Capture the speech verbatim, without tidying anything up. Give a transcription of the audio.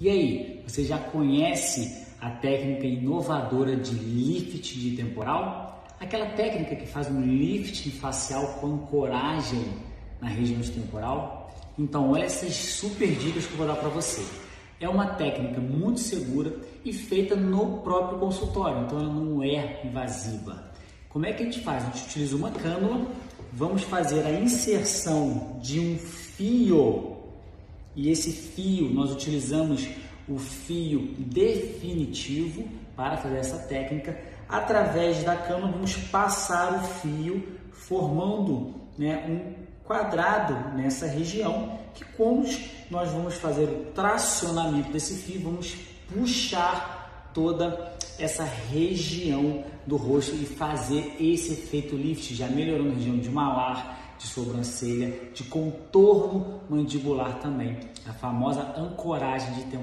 E aí, você já conhece a técnica inovadora de lifting temporal? Aquela técnica que faz um lifting facial com ancoragem na região temporal? Então, olha essas super dicas que eu vou dar para você. É uma técnica muito segura e feita no próprio consultório, então ela não é invasiva. Como é que a gente faz? A gente utiliza uma cânula, vamos fazer a inserção de um fio, e esse fio, nós utilizamos o fio definitivo para fazer essa técnica. Através da cânula, vamos passar o fio formando, né, um quadrado nessa região, que como nós vamos fazer o tracionamento desse fio, vamos puxar toda essa região do rosto e fazer esse efeito lift, já melhorando a região de malar, de sobrancelha, de contorno mandibular também, a famosa ancoragem de temporal.